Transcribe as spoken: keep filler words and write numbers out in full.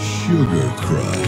Sugar Crush.